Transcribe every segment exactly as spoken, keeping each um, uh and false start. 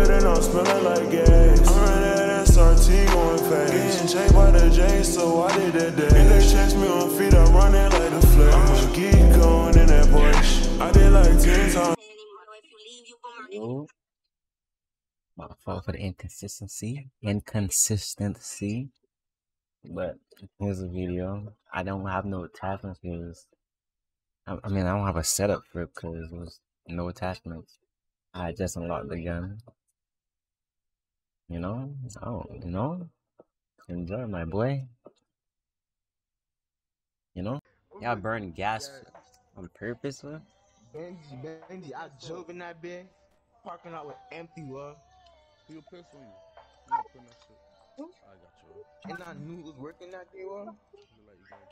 it and I'm smelling like gas. I'm running S R T going fast. Getting chased by the J, so I did that dash. If they chase me on feet, I run it like a flash. I'ma get going in that Porsche. I did like ten times. Yo. My fault for the inconsistency. Inconsistency. But here's a video. I don't have no attachments because I, I mean I don't have a setup for it because there was no attachments. I just unlocked the gun. You know? Oh, you know? Enjoy, my boy. You know? Y'all burn gas on purpose, huh? Benji, Benji, I drove in that bed, parking lot with empty love. You piss on you. I got you. And I knew it was working that day, well.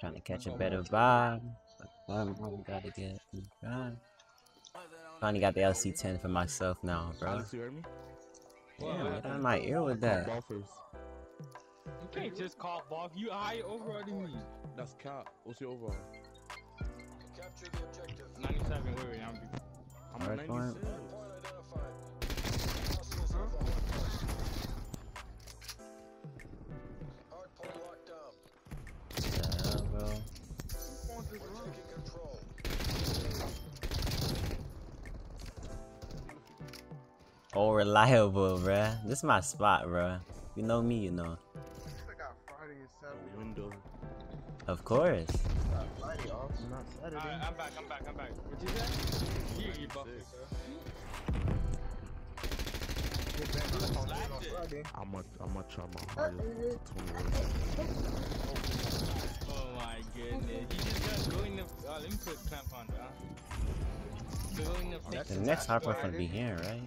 Trying to catch a better vibe. Finally gotta get the vibe. Finally got the L C ten for myself now, bro. Yeah, I got my ear with that. You can't just call Bob. You high overall than me. That's cap. What's your overall? Capture the objective. ninety-seven. Wait, wait, I'm. I'm at ninety-six. Oh, reliable, bruh. This is my spot, bruh. You know me, you know. Of course. Alright, I'm back, I'm back, I'm back. What you say? Here you buffed it, sir. I'm a, I'm a trauma. Oh my goodness. You just got going to. Oh, let me put clamp on, bro. The next hopper is gonna be here, right?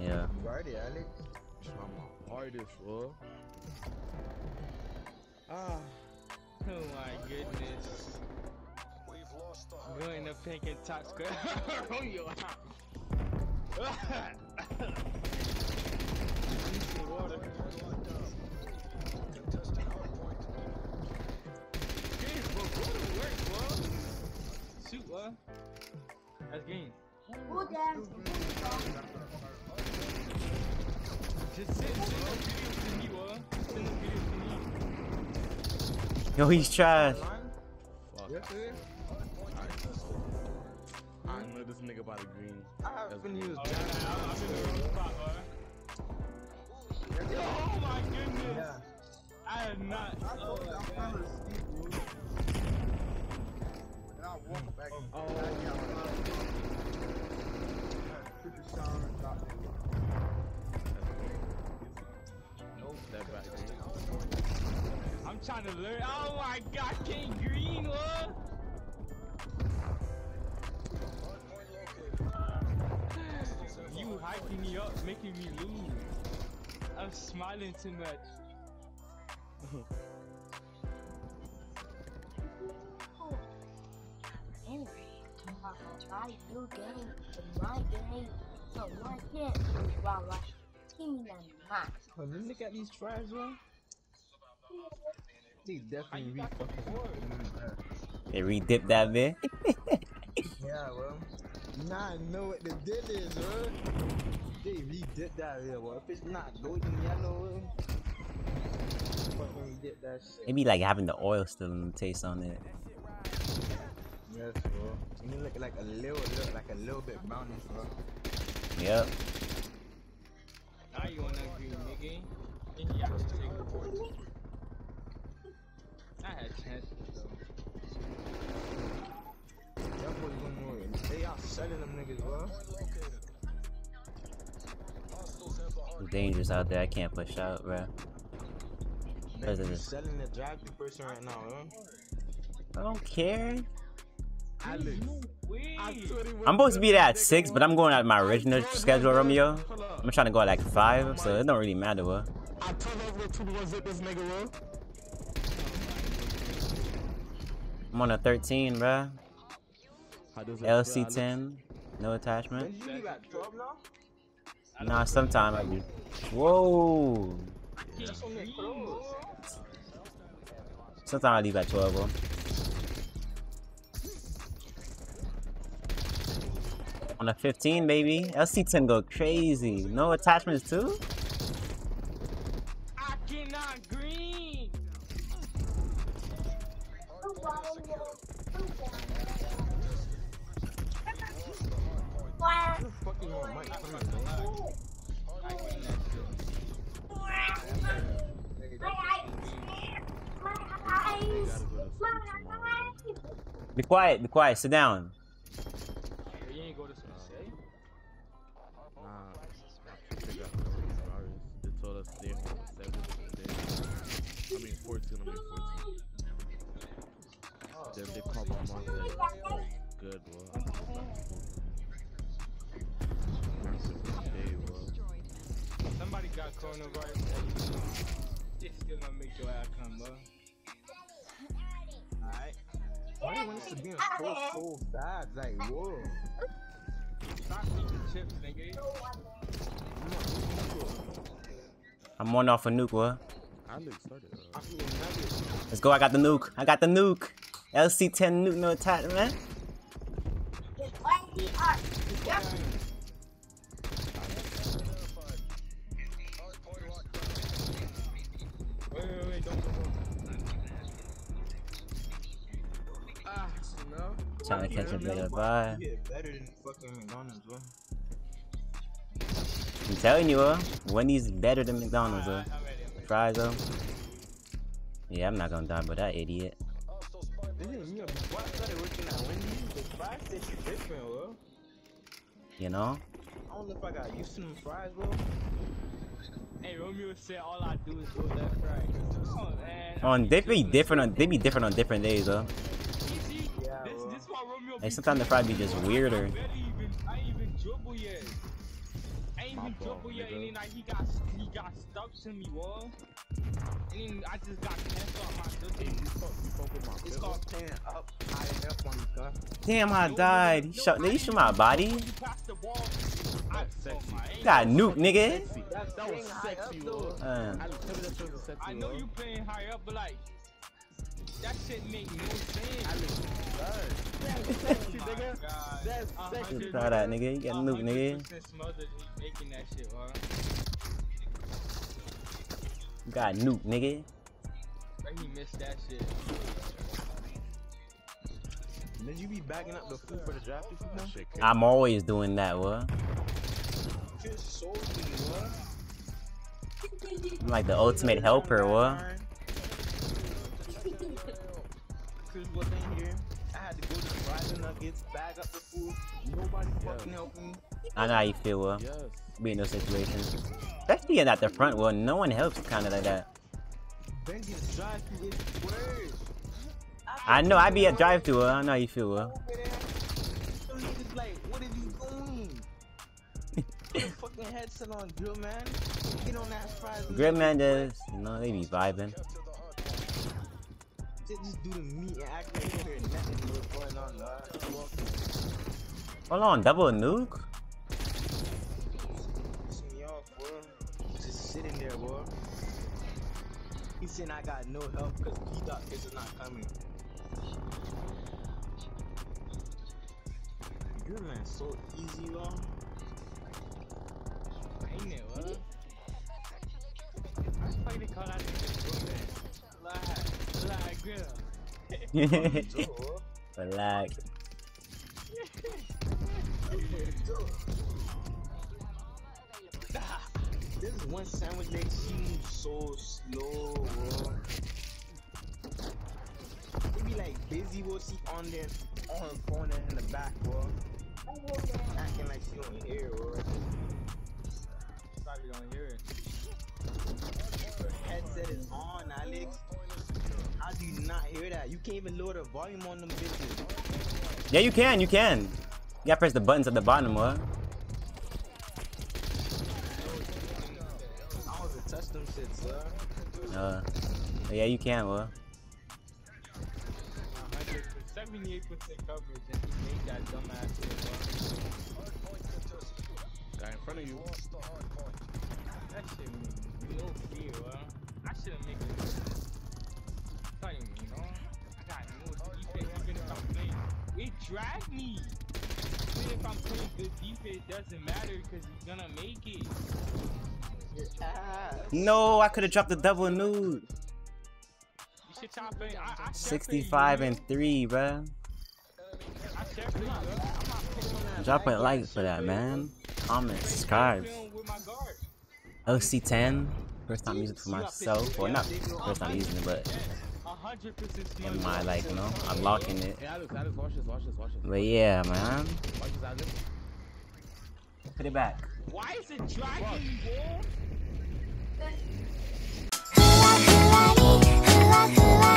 Yeah. Party, Alex. I'm a artist, bro. Ah. Oh my goodness. We've lost the. Going to pink and top square. Oh, yo. Shoot, what? That's game. Who does? Yo, he's trash. Yes, it is. I know this nigga by the green. I have been used. Oh my goodness. I have not. Oh, I walked back. Oh, I'm trying to learn. Oh my god, King Green, what? You hyping me up, making me lose. I'm smiling too much. Oh, look at these tribes, bro. They definitely re fucking They re dipped that bit. Yeah, bro. Nah, I know what the dip is, bro. They re dipped that bit, bro. If it's not golden yellow, fucking dip that shit. It be like having the oil still in the taste on it. Yes, bro. And you look like a little, look like a little bit brownish, bro. Yep. Now you wanna agree, nigga? And you have to take the point. I had a chance though. Y'all boys don't know it. They are selling them niggas, bro. It's dangerous out there. I can't push out, bro. They're selling the drive-thru person right now, bro. I don't care. Alex. I'm supposed to be there at six, but I'm going at my original schedule, Romeo. I'm trying to go at like five, so it don't really matter, bro. I told over to the zip this nigga, bro. I'm on a thirteen, bro. L C ten, no attachment. Nah, sometime I do. Whoa. Sometime I leave at twelve, bro. On a fifteen, baby. L C ten go crazy. No attachments too? I cannot green. Be quiet, be quiet, sit down. Good, bro. Somebody got coronavirus. This is gonna make your ass come, bro. Alright. Why do you want us to be in four full sides? Like, whoa. Stop eating chips, nigga. I'm one off a nuke, bro. Let's go. I got the nuke. I got the nuke. L C ten nuke, no attack, man. Trying to catch a better vibe. I'm telling you, uh, Wendy's better than McDonald's, uh. Fries, though. Yeah, I'm not gonna die, but that idiot. You know? I don't know if I got used to them fries, bro. Hey, Romeo said all I do is go left, right. Oh, man. On, they be different on, they be different on different days, though. Yeah, this, this why Romeo like, sometimes the fries be just weirder. I ain't even dribble yet. I ain't even dribble yet, and then like, he got, he got stuck to me, bro. And then I just got canceled on my building. It's called playing up high enough on the gun. Damn, I died. He shot, he shot my body. Got nuke, nigga. That, that was sexy, Lord. Uh. I know you playing high up, but like, that shit make no sense. I look good. That's sexy, nigga. That's sexy. You try that, nigga. You got nuke, nigga. Making that shit, bro. Got nuke, nigga. He missed that shit. Then you be backing up the food for the draft if you know? Shit, I'm always doing that, what? So I'm like the ultimate helper, what? I had to go to the fries and nuggets, bag up the food. Nobody fucking helped me. I know how you feel, what? Yes. Be in those situations. Especially at the front, well, no one helps kind of like that. I know, I be at drive-thru, I know how you feel, well. Grill man just, you know, they be vibing. Hold on, double nuke? Sitting there, boy. He said I got no help because he thought this is not coming. Good man, so easy, bro. I ain't it, bro. I just fucking call out this girl, man. Lie, lie, girl. Relax. This is one sandwich that she moves so slow, bro. They be like busy, bro. She on there, on her corner in the back, bro. Acting like she don't hear, bro. Probably don't hear it. Her headset is on, Alex. How do you not hear that? You can't even lower the volume on them bitches. Yeah, you can, you can. You gotta press the buttons at the bottom, bro. Them shits, uh. Uh, yeah, you can, bro. seventy-eight percent coverage, and he made that dumbass shit, bro. Guy in front of you. That shit was no fear, bro. I should've made it. I'm telling you, you know? I got no defense, even if I'm playing. It dragged me. even if I'm playing good defense, it doesn't matter because he's gonna make it. Ah. No, I could have dropped the double nude. You should top in. I, I sixty-five and three, bro. I definitely, bro. I'm not Drop a like for that, man. Comment, subscribe. L C ten. First time using it for myself. Well, not first time using it, but in my, like, you know, unlocking it. But yeah, man. Put it back. Why is it dragging, bro?